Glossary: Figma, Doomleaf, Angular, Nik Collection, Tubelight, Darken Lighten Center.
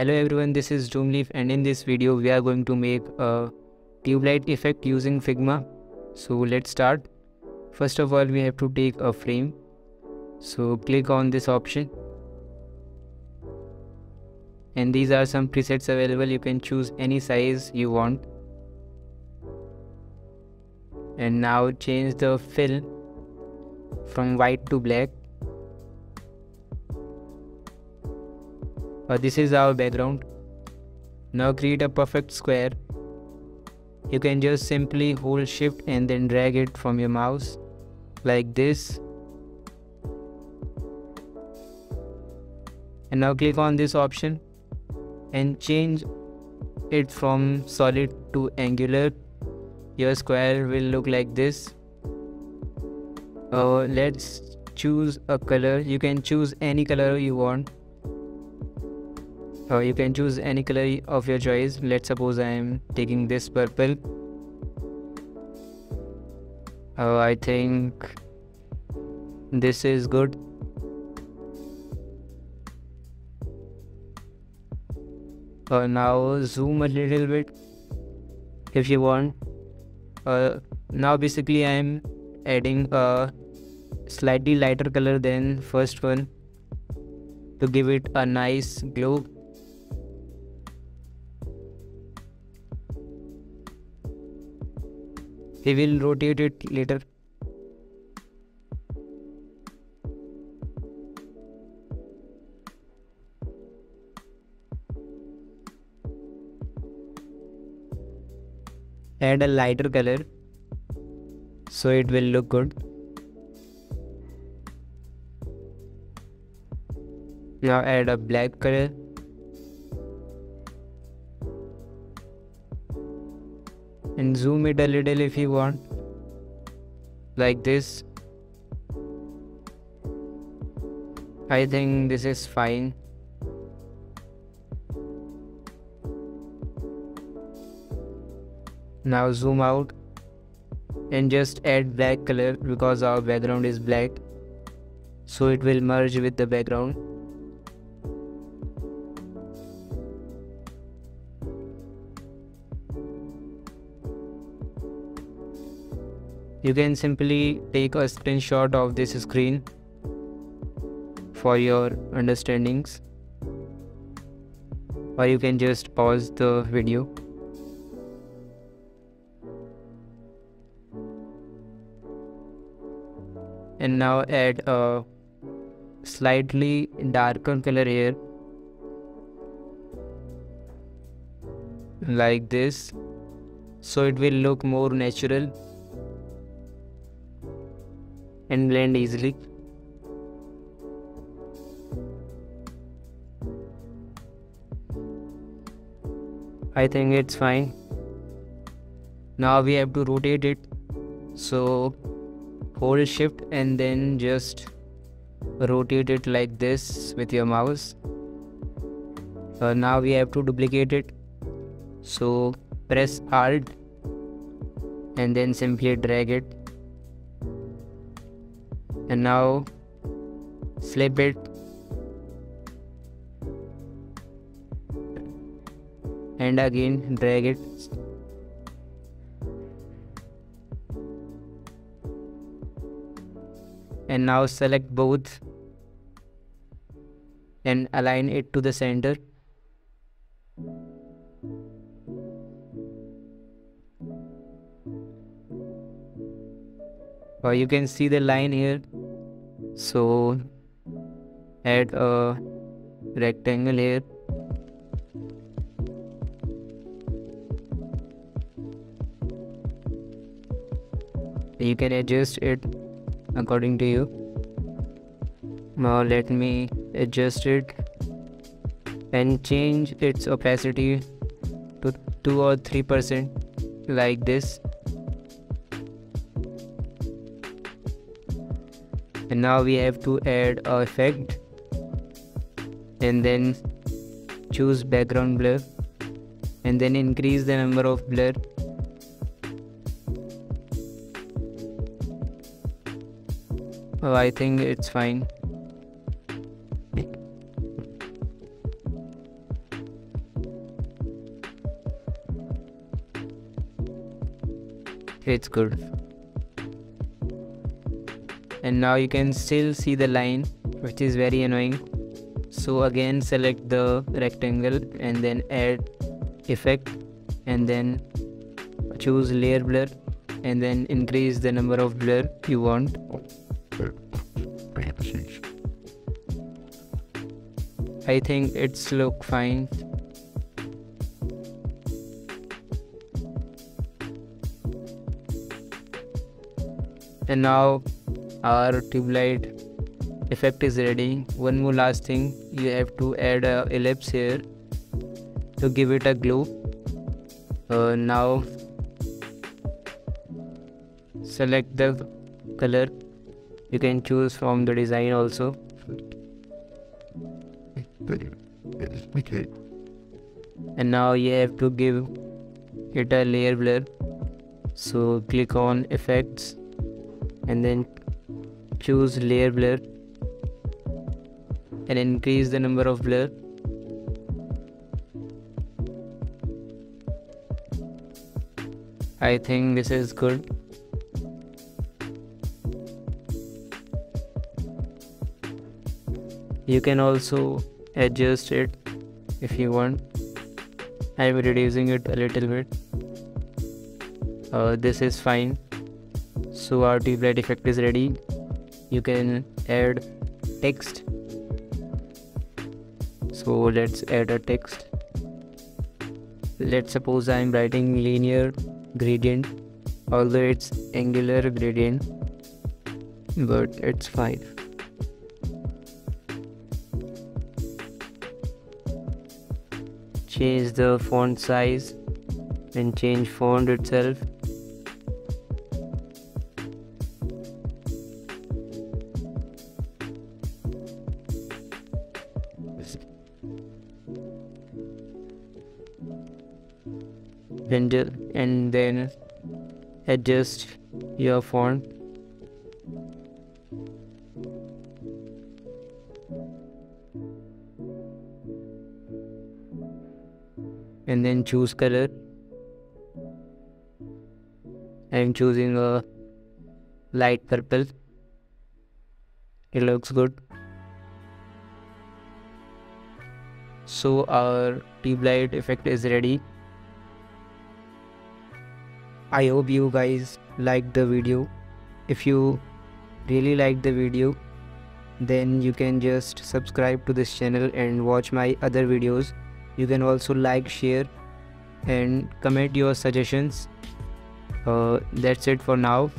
Hello everyone, this is Doomleaf, and in this video we are going to make a tube light effect using Figma. So let's start. First of all, we have to take a frame. So click on this option. And these are some presets available. You can choose any size you want. And now change the fill from white to black. This is our background. Now create a perfect square. You can just simply hold shift and then drag it from your mouse like this. And now click on this option and change it from solid to angular. Your square will look like this. Let's choose a color. You can choose any color you want. You can choose any color of your choice. Let's suppose I am taking this purple. I think this is good. Now zoom a little bit if you want. Now basically I am adding a slightly lighter color than first one to give it a nice glow. We will rotate it later. Add a lighter color so it will look good. Now add a black color. And zoom it a little if you want, like this. I think this is fine. Now zoom out and just add black color because our background is black, so it will merge with the background. You can simply take a screenshot of this screen for your understandings, or you can just pause the video. And now add a slightly darker color here, like this, so it will look more natural and blend easily. I think it's fine. Now we have to rotate it. So hold shift and then just rotate it like this with your mouse. Now we have to duplicate it. So press Alt and then simply drag it. And now flip it and again drag it. And now select both and align it to the center. You can see the line here. So add a rectangle here . You can adjust it according to you. Now let me adjust it and change its opacity to 2 or 3%, like this. And now we have to add our effect and then choose background blur and then increase the number of blur. I think it's fine. it's good. And now you can still see the line, which is very annoying. So again, select the rectangle and then add effect and then choose layer blur and then increase the number of blur you want. I think it's look fine. And now our tube light effect is ready. One more last thing, you have to add a ellipse here to give it a glow. Now select the color. You can choose from the design also. And now you have to give it a layer blur. So click on effects and then choose layer blur and increase the number of blur. I think this is good. You can also adjust it if you want. I'm reducing it a little bit. This is fine. So our tube light effect is ready. You can add text. So let's add a text. Let's suppose I'm writing linear gradient, although it's angular gradient, but it's fine. Change the font size and change font itself. And then adjust your font. And then choose color. I am choosing a light purple. It looks good. So our tube light effect is ready. I hope you guys liked the video. If you really liked the video, then you can just subscribe to this channel and watch my other videos. You can also like, share and comment your suggestions. That's it for now.